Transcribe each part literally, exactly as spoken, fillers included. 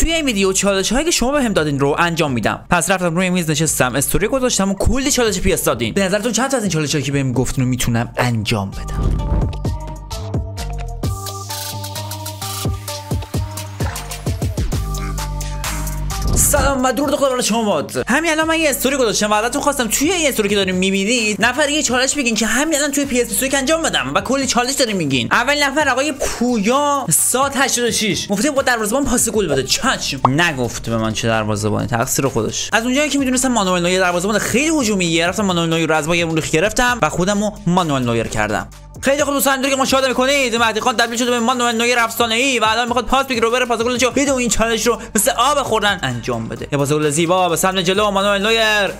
توی این ویدیو چالش هایی که شما بهم دادین رو انجام میدم. پس رفتم روی میز نشستم، استوری گذاشتم و کلی چالش پیاس دادین. به نظرتون چند تا از این چالش هایی که بهم گفتین رو میتونم انجام بدم؟ سلام و درود خدمت شما. همین الان من یه استوری گذاشتم و ازتون خواستم توی این استوری که دارین میبینید نفر یه چالش بگین که همین الان توی پی اس دو انجام بدم و کلی چالش دارین میگین. اول نفر آقای پویا سات هشتاد و شش گفته با دروازه‌بان پاس گل بده. چشم نگفت به من چه دروازه‌بانی، تقصیر خودش. از اونجایی که میدونستم مانوئل نویر دروازه‌بان خیلی هجومیه، رفتم مانوئل نویر رو از باگمون رو گرفتم و خودمو مانوئل نویر کردم. خیلی خوب دوستان، اینطوری که مشاهده میکنید مهدی خان تبدیل شده به مانوئل نویر افسانه‌ای و الان میخواد پاس بگیره و بره پاس گلشو بدون این چالش رو مثل آب خوردن انجام بده. یه پاس گل زیبا به سمت جلو مانوئل نویر.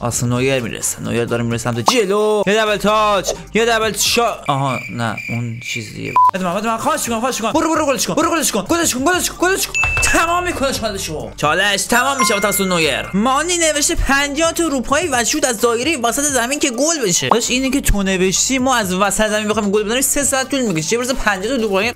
اصلا نویر میرسه، نویر داره میره سمت جلو. یه دبل تاچ، یه دبل شات. آها نه اون چیز دیگه. بده من، بده من، خواهش می‌کنم، خواهش می‌کنم. برو برو گلش کن، برو گلش کن، گلش کن، گلش کن، گلش کن. تمام می‌کنه چالشو. چالش تمام میشه واسه نویر. مانی نوشته پنجاه تا روپایی وشود از دایره وسط زمین که گل بشه. داش اینه که تو نوشتی ما از وسط زمین بخوایم گل بزنیم سه ساعت طول می‌کشه. چه برسه پنجاه تا روپایی.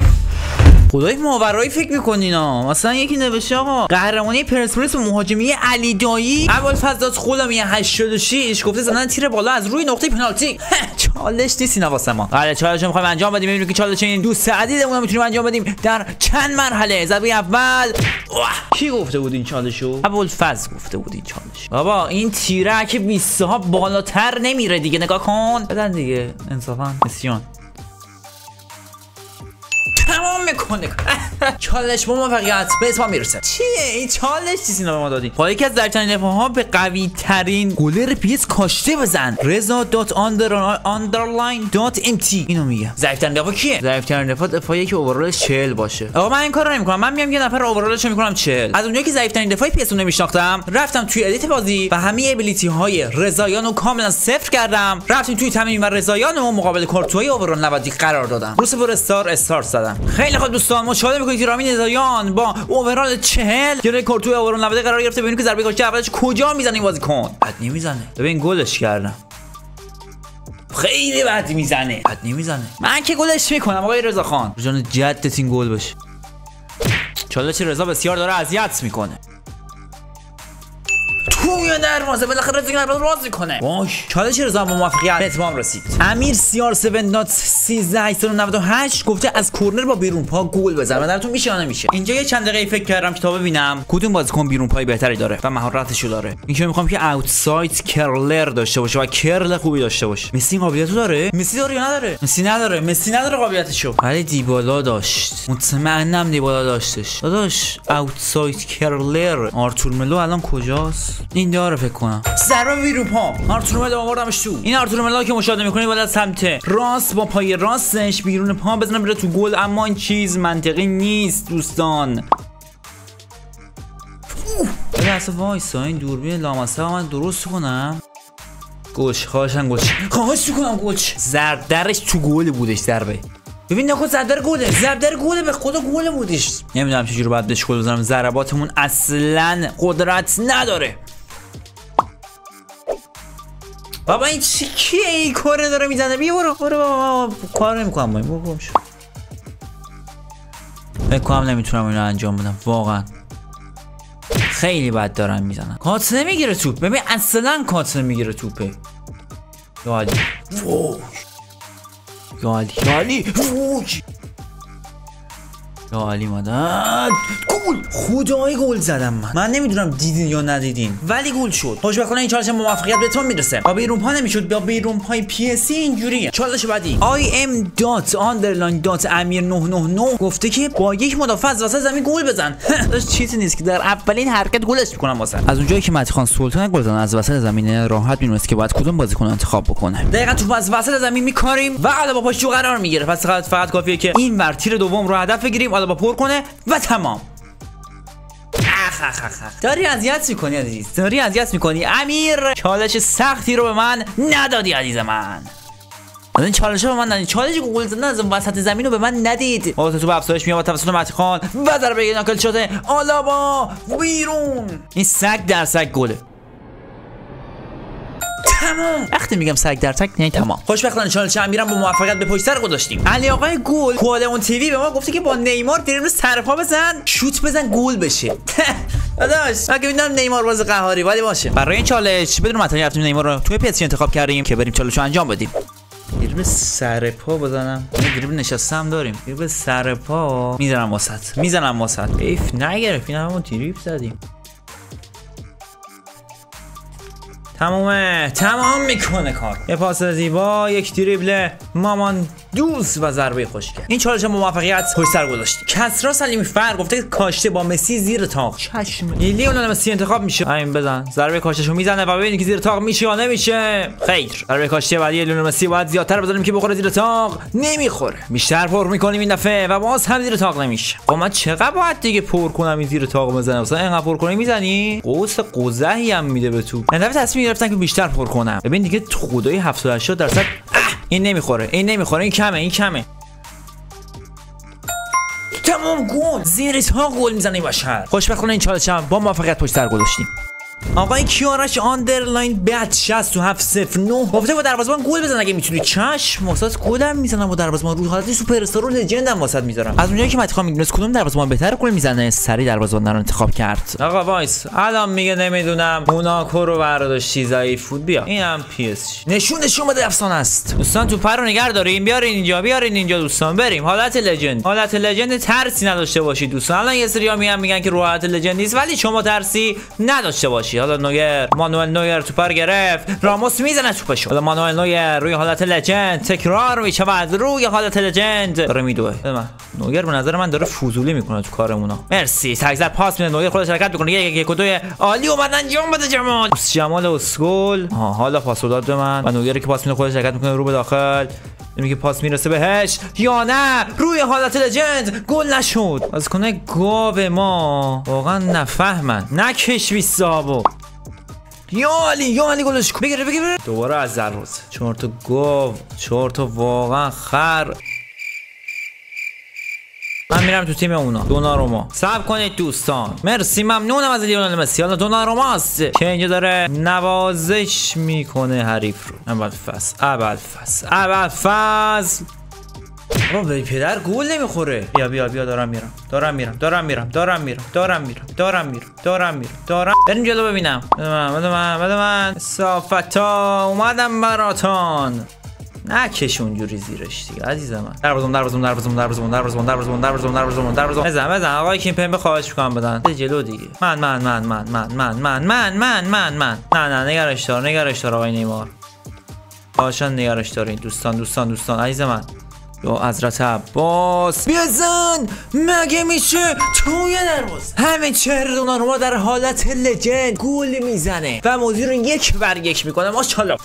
خدای ماورایی فکر میکنین ها. مثلا یکی نوشته آقا قهرمانی پرسپولیس و مهاجمی علی دایی ابوالفضلات خودم یه هشتاد و شش گفته زدن تیر بالا از روی نقطه پنالتی. چالش نیست اینا واسه ما. آره چالش میخوایم انجام بدیم. ببینیم که چالش این دوست عزیزمون میتونیم انجام بدیم در چند مرحله. ضربه اول کی گفته بود این چالشو؟ ابوالفضل گفته بود این چالش. بابا این تیره که بیست ها بالاتر نمیره دیگه. نگاه کن بدن دیگه انصافا مسیون تمام میکنه چالش با موفقیت به اسم میرسه. چیه این چالش؟ چیزی نما دادی با یکی از درچنین نفاها به قوی ترین گلر پیس کاشته بزن. رضا دات آندرلاین دات ام تی اینو میگه. ضعیف ترین نفا کیه؟ ضعیف ترین نفا دفاعی که اوورالش چهل باشه. آقا من این کارو نمیکنم. من میام یه نفر اوورالش میکنم چهل. از اونجایی که ضعیف ترین دفاعی پیس رو نمیشناختم رفتم توی ادیت بازی و همه ابیلیتی های رضایانو کاملا صفر کردم. رفتیم توی تمرین و رضایانو مقابل کورتوی اوورال نود قرار دادم. روس فور استار استار زدم. خیلی خوب دوستان، مشاهده می‌کنید که رامین رضاییان با اوورال چهل جلوی کورتوی اوورال نود قرار گرفته. ببینید که ضربه کاشته اولش کجا میزنه این بازیکن؟ بد نمیزنه. ببین گلش کردم. خیلی بد میزنه. بد نمیزنه. من که گلش میکنم آقای رضا خان. جان جدت این گل بشه. چالش رضا بسیار داره اذیت میکنه. توی دروازه بالاخره رضا راز میکنه. واش چالش رضا با موفقیت به اتمام رسید. امیر سیار هفت سیزده هشتاد و هشت گفته از کورنر با بیرون پا گل بزن. من درتون میشه یا نمیشه؟ اینجا یه چند دقیقه فکر کردم کتاب ببینم کدوم بازیکن بیرون پای بهتری داره و مهارتشو داره. اینجا میخوام که اوتساید کرلر داشته باشه و کرل خوبی داشته باشه. مسی قابلیتو داره؟ مسی داره یا نداره؟ مسی نداره. مسی نداره قابلیتشو. ولی دیبالا داشت. مطمئنم دیبالا داشتش. داداش اوتساید کرلر آرتور ملو الان کجاست؟ این داره فکر کنم ضربه بیرون پا آرتور ملو آوردمش تو. این آرتور ملو که مشاهده میکنید بالا سمت راست با پای راستش بیرون پا بزنه بره تو گل، اما این چیز منطقی نیست دوستان. اوه اصلا وایسا این دوربین لامصب من درست کنم. گلش خواهشن گلش خواهش میکنم گلش زرد درش تو گل بودش ضربه. ببین نکو زردر گله، زردر گله به خدا گله بودش. نمیدونم چجوری باید بهش گل بزنم. ضرباتمون اصلا قدرت نداره. بابا این چی کیه این کاره داره میزنه؟ بیا برو برو بابا کار نمیکنم. برو برو فکر کنم نمیتونم اینو انجام بدم واقعا. خیلی بد دارم میزنم. کات نمیگیره توپ. ببین اصلا کات نمیگیره توپه. یادی گالی گالی فوج گالی مدد گل. خدای گل زدم من. من نمیدونم دیدین یا ندیدین ولی گل شد. خوشبختانه این چالش موفقیت به تو میرسه. با بیرون پا نمیشد. با بیرون پای پی اس اینجوریه. چالش بعدی آی ام دات آندرلاین دات امیر نه نه نه گفته که با یک مدافع از وسط زمین گل بزن. داش چیزی نیست که در اولین حرکت گلش میکنم واسه. از اونجایی که متخان سلطان گل زدن از وسط زمین راحت میدونست که باید کدوم بازیکن انتخاب بکنه. دقیقاً تو از وسط زمین میکاریم و حالا با پاشو قرار میگیره. پس فقط کافیه که این ور تیر دوم رو هدف بگیریم حالا با پر کنه و تمام. داری اذیت میکنی عزیز، داری اذیت میکنی امیر. چالش سختی رو به من ندادی عزیز من. این چالش رو به من ندید. چالش گل زدن از وسط زمین رو به من ندید. آقا تو به افزایش میاد توسط متین خان و ضربه ناکل شده آلابا بیرون. این سگ در سگ گله نه وقتی میگم سگ در تک نه تمام. خوشبختانه چالش شمیرم با موفقیت به پشت سر گذاشتیم. علی آقای گل کوادون تیوی به ما گفته که با نیمار دریم سرپا بزن، شوت بزن، گل بشه. داداش ما که میدونم نیمار باز قهاری ولی باشه. برای این چالش بدون متن رفتیم نیمار رو توی پی اس انتخاب کردیم که بریم چالش رو انجام بدیم. دریبل سر پا بزنم. دریبل نشستم داریم. دریبل سر پا میزنم وسط. میزنم وسط. ایف نگرفت. این همون دریبل زدیم. تمومه. تمام میکنه کار. یه پاس زیبا، یک دریبل مامان دوز و ضربه خوشگل. این چالش هم موفقیت پشت سر گذاشتیم. کسرا سلیمی فر گفته کاشته با مسی زیر تاق. چشم. لیونل مسی انتخاب میشه. همین بزن. ضربه کاشتشو میزنه و ببینید که زیر تاق میشه یا نمیشه. خیر. ضربه کاشته بعدی لیونل مسی باید زیادتر بزنیم که بخوره زیر تاق. نمیخوره. بیشتر پر میکنیم این دفعه و باز هم زیر تاق نمیشه. خب من چقدر باید دیگه پر کنم این زیر تاق بزنم؟ مثلا اینقدر پر کنی میزنی؟ قوس قزحی هم میده به تو. من تصمیم گرفتم که بیشتر پر کنم. ببین دیگه خدای هفتاد هشتاد درصد این نمیخوره، این نمیخوره، این کمه، این کمه. تمام گل. زیرش ها گل میزنه این بشر. خوشبختانه این چالش هم با موفقیت پشت سر گذاشتیم. آقای کیارش آندرلاین بد شصت و هفت صفر نه گفته با دروازه‌بان گل بزن اگه میتونی. چشم واسات گلم میزنم با دروازه‌بان. رو حالتی سوپر استار و لژندم واسات میذارم. از اونجایی که متخوام میدونست کدوم دروازه‌بان بهتر گل میزنه، سری دروازه‌بان رو انتخاب کرد. آقا وایس الان میگه نمیدونم موناکو رو برداشتی ضعیف بود. بیا اینم پی اس نشونش اومده افسانه است. دوستان تو پر رو نگار دارین، بیارین اینجا، بیارین اینجا دوستان، بریم حالت لژند. حالت لژند ترسی نداشته باشید دوستان. الان یه سری میان میگن که رو حالت لژند نیست ولی شما ترسی نداشته باشید. حالا نویر، مانوئل نویر توپر گرفت، راموس میزنه توپشو. حالا مانوئل نویر روی حالت لژند تکرار میشه بعد روی حالت لژند داره میدوه. نویر به نظر من داره فضولی میکنه تو کارمونا. مرسی. تگزر پاس میده، نویر خودش حرکت میکنه، یک یک دو عالی اومد انجام بده جمال. جمال اسگل. ها حالا پاسو داد به من. و نویر که پاس میده خودش حرکت میکنه رو به داخل. میگه پاس میرسه بهش یا نه؟ روی حالت لژند گل نشود. از کنه گاو ما واقعا نفهمن. نکش بی صابو. یالی یالی گلش بگیر بگیر دوباره از زروز. چهار تا گاو، چهار تا واقعا خر. من میرم تو تیم اونا. دوناروما صبر کنید دوستان. مرسی ممنونم از لیونل مسی. حالا دوناروما است که اینجا داره نوازش میکنه حریف رو. اول فصل اول فصل اول فصل بابا به پدر گل نمیخوره. بیا بیا بیا دارم میرم دارم میرم دارم میرم دارم میرم دارم میرم دارم میرم دارم میرم دارم بریم جلو ببینم. بده من بده من صافتا اومدم براتان. نکش اونجوری زیرش دیگه عزیز من. دروازم دروازم دروازم دروازم دروازم دروازم دروازم دروازم دروازم بزن بزن. آقای کیم پمپ خواهش می‌کنم بدن جلو دیگه. من من من من من من من من من من من نه نه نگرش دار نگرش دار آقای نیمار. خواهشاً نگرش دارین دوستان دوستان دوستان عزیز من. یا حضرت عباس بزن. مگه میشه توی دروازه همه چهره دوناروما در حالت لژند گل میزنه و موضوع رو یک بر یک میکنه ماشاءالله.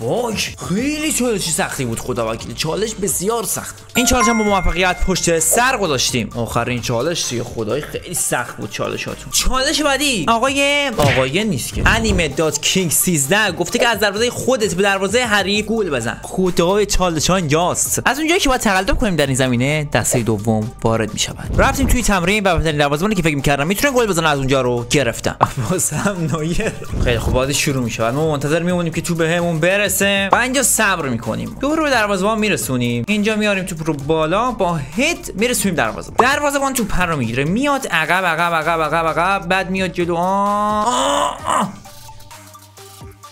وای خیلی چالش سختی بود خدا وکیل. چالش بسیار سخت. این چالش هم با موفقیت پشت سر گذاشتیم. آخرین چالش دیگه خدای خیلی سخت بود چالشاتون. چالش بعدی آقای آقای نیست که انیمه دات کینگ سیزده گفته که از دروازه خودت به دروازه حریف گل بزن. خدای چالش ها اینجاست. از اونجایی که باید تقلب کنیم در این زمینه دسته دوم وارد می شود. رفتیم توی تمرین و بهترین دروازه‌بانی که فکر می‌کردم میتونه گل بزنه از اونجا رو گرفتم. بازم نویر. خیلی خوب بازی شروع می شود. ما منتظر میمونیم که تو بهمون بره و اینجا صبر میکنیم. دور رو دروازه‌بان میرسونیم. اینجا میاریم توپ رو بالا با هد میرسونیم دروازه‌بان. دروازه‌بان توپ رو میگیره میاد عقب عقب عقب عقب عقب بعد میاد جلو. آه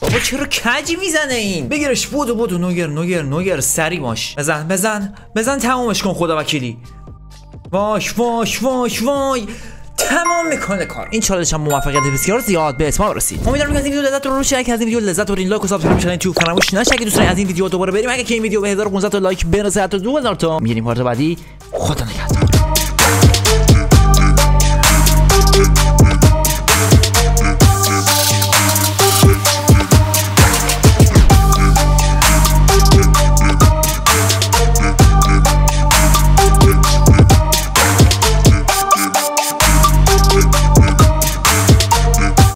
بابا چرا کجی میزنه این؟ بگیرش بودو بودو نوگر نوگر نوگر سری باش. بزن بزن بزن تمومش کن خدا وکیلی. واش واش واش وای تمام میکنه کار. این چالش هم موفقیت بسیار زیاد به اتمام رسید. امیدوارم که از این ویدیو لذت رو روشن از این ویدیو لذت برین. لایک و سابسکرایب کردن تو فراموش نشه که دوستان از این ویدیو دوباره بریم. اگه که این ویدیو به هزار و پانصد تا لایک برسه تا دو هزار تا میریم وارد بعدی. خدا نگهدار.